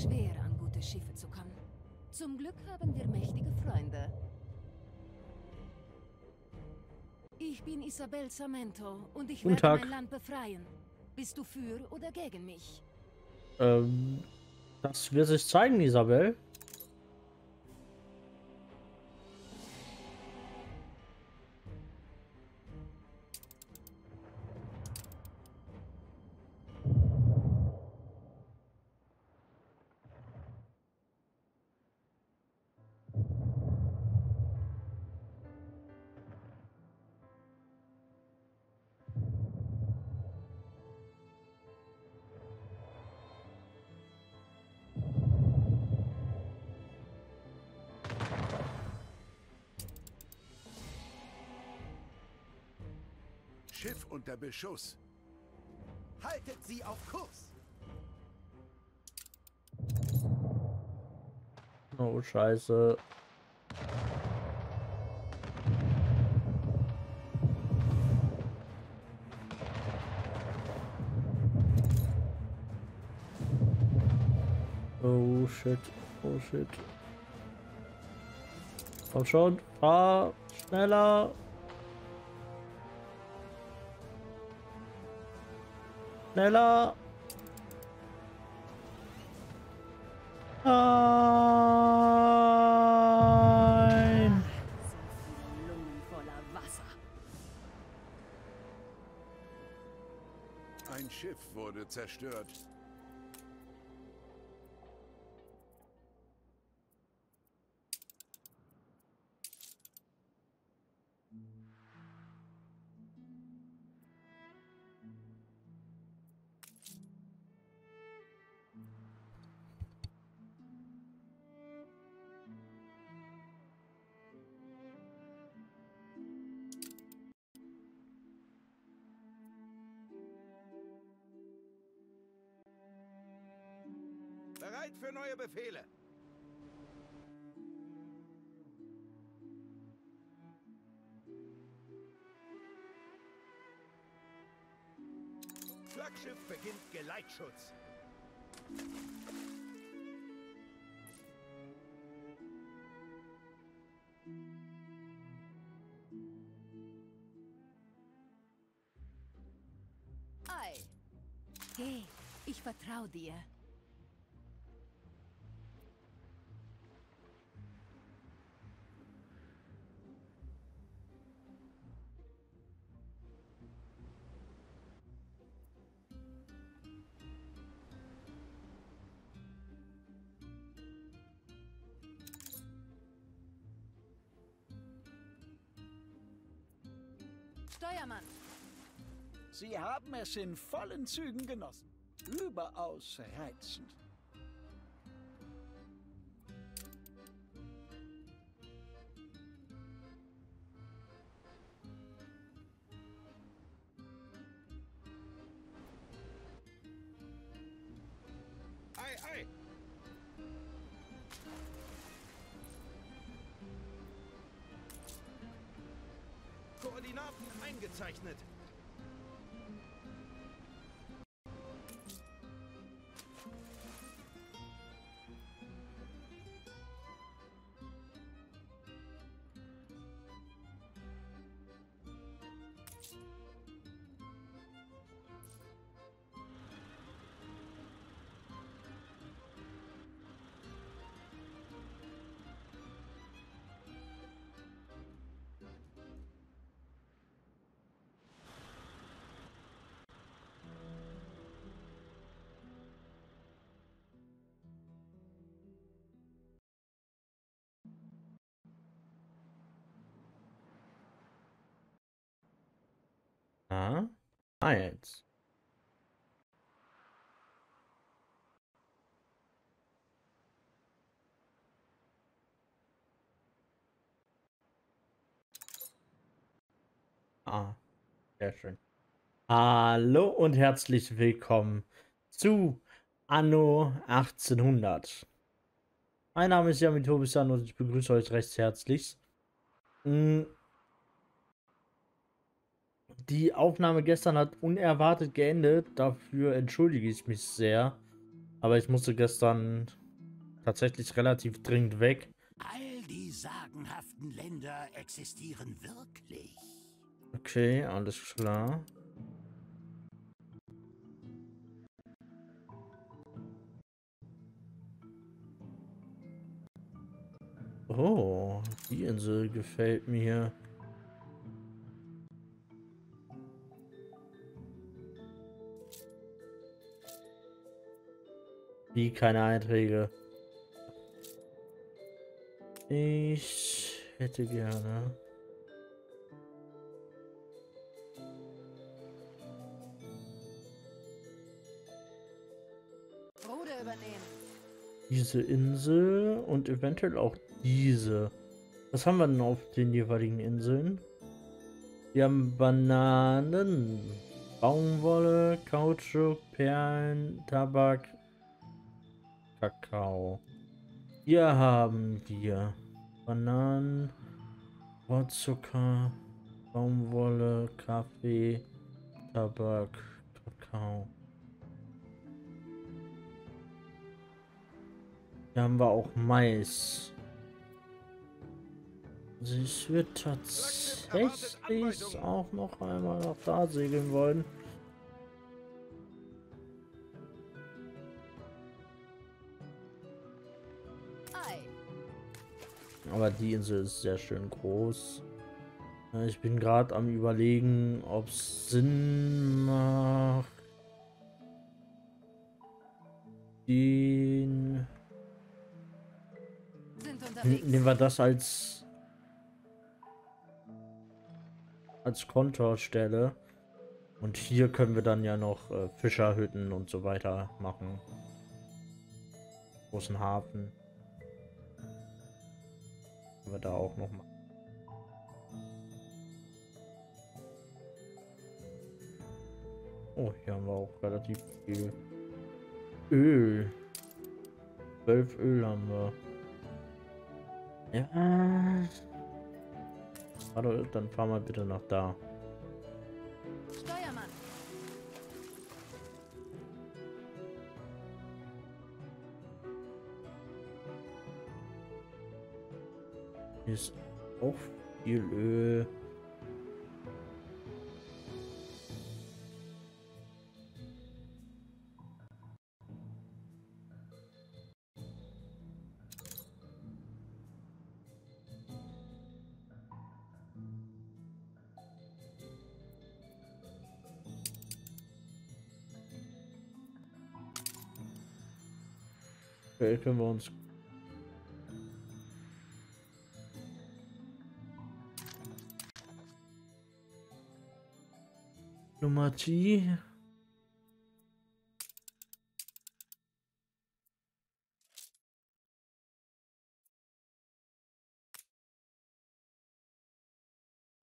schwer, an gute Schiffe zu kommen. Zum Glück haben wir mächtige Freunde. Ich bin Isabel Samento und ich werde mein Land befreien. Bist du für oder gegen mich? Das wird sich zeigen, Isabel. Schiff unter Beschuss. Haltet sie auf Kurs. Oh, Scheiße. Oh, shit. Oh, shit. Komm schon. Fahr schneller. Schneller! Nein! Lungen voller Wasser. Ein Schiff wurde zerstört. Bereit für neue Befehle. Flaggschiff beginnt Geleitschutz. Ei. Hey, ich vertraue dir. Steuermann. Sie haben es in vollen Zügen genossen. Überaus reizend. Ei, ei. Koordinaten eingezeichnet. Ah, jetzt. Ah, sehr schön. Hallo und herzlich willkommen zu Anno 1800. Mein Name ist Yami Tobysan und ich begrüße euch recht herzlich. Die Aufnahme gestern hat unerwartet geendet, dafür entschuldige ich mich sehr. Aber ich musste gestern tatsächlich relativ dringend weg. All die sagenhaften Länder existieren wirklich. Okay, alles klar. Oh, die Insel gefällt mir. Wie keine Einträge. Ich hätte gerne. Ruder übernehmen. Diese Insel und eventuell auch diese. Was haben wir denn auf den jeweiligen Inseln? Wir haben Bananen, Baumwolle, Kautschuk, Perlen, Tabak, Kakao. Hier haben wir Bananen, Rohrzucker, Baumwolle, Kaffee, Tabak, Kakao. Hier haben wir auch Mais. Ich würde tatsächlich auch noch einmal nach da segeln wollen. Aber die Insel ist sehr schön groß. Ich bin gerade am Überlegen, ob es Sinn macht, den... Nehmen wir das als Kontorstelle, und hier können wir dann ja noch Fischerhütten und so weiter machen. Großen Hafen. Können wir da auch noch mal. Oh, hier haben wir auch relativ viel Öl. 12 Öl haben wir. Ja. Warte, dann fahr mal bitte nach da. Steuermann. Hier ist auch viel Öl. Okay, können wir uns. Nummer T.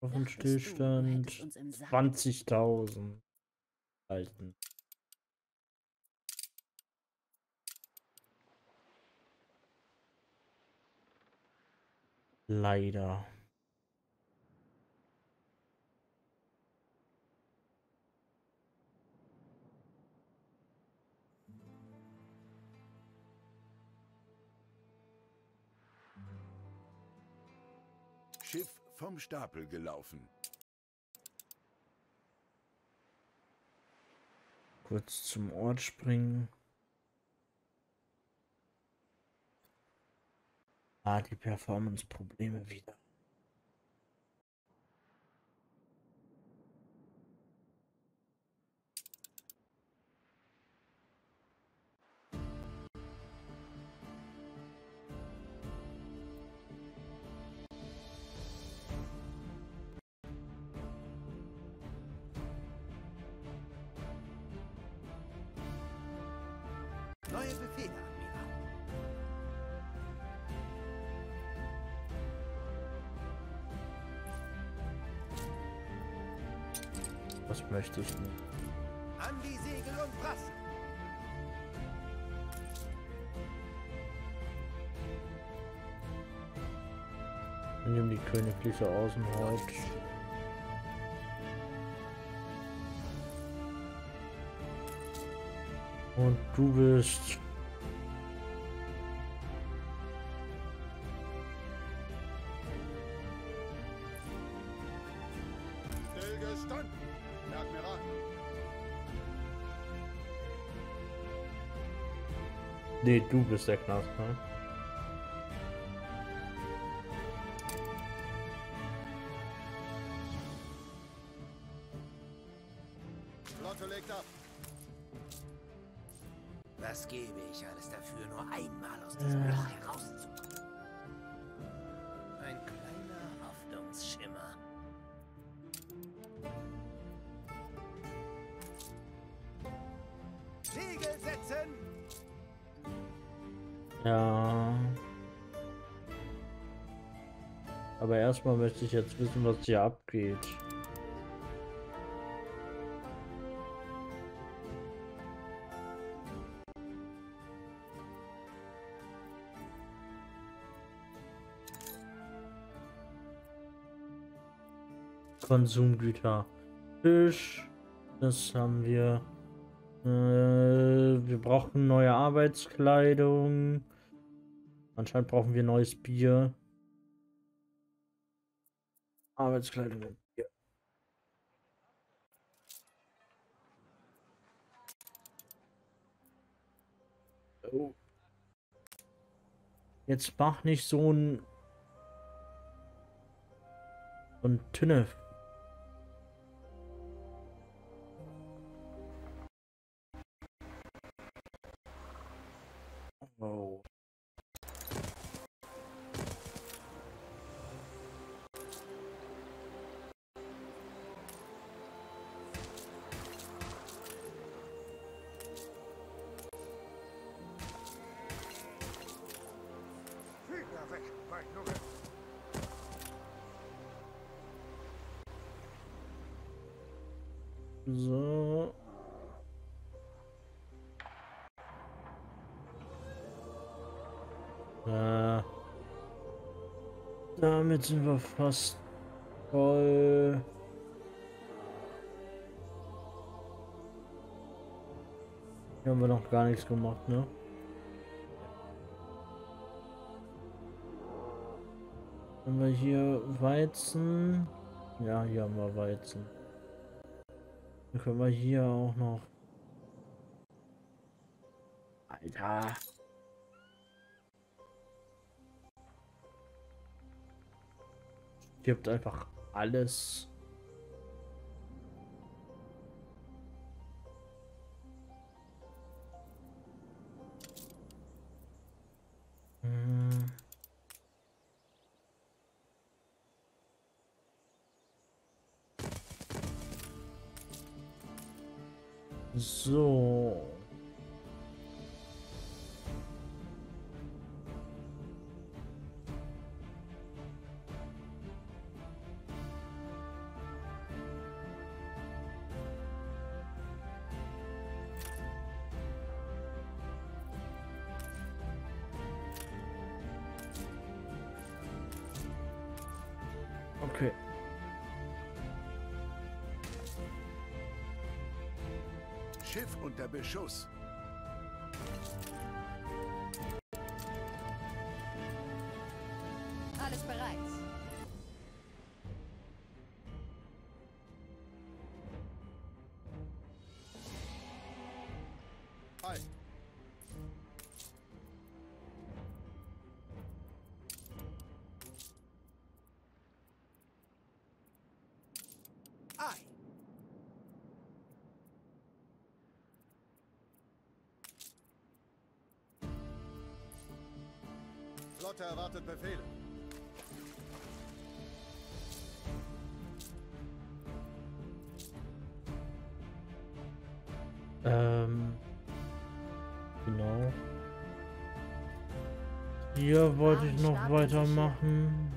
Auf dem Stillstand 20.000 halten. Leider. Schiff vom Stapel gelaufen. Kurz zum Ort springen. Ah, die Performance-Probleme wieder. Neue Befehle. Das möchte ich nicht. An die Segel und Brass. Wir nehmen die königliche Außenhaut. Und du bist... Nee, du bist der Knast, ne? Flotte legt ab. Was gebe ich alles dafür, nur einmal aus diesem Loch herauszukommen? Ein kleiner Hoffnungsschimmer. Segel setzen! Ja. Aber erstmal möchte ich jetzt wissen, was hier abgeht. Konsumgüter. Fisch. Das haben wir. Wir brauchen neue Arbeitskleidung. Anscheinend brauchen wir neues Bier. Arbeitskleidung und Bier. Oh. Jetzt mach nicht so ein... Und Tünnef. Oh. So. Damit sind wir fast voll. Hier haben wir noch gar nichts gemacht, ne? Haben wir hier Weizen? Ja, hier haben wir Weizen. Dann können wir hier auch noch... Alter! Gibt einfach alles. So. Okay. Schiff unter Beschuss. Alles bereit. Hi. Flotte erwartet Befehl. Genau. Hier wollte ich noch weitermachen.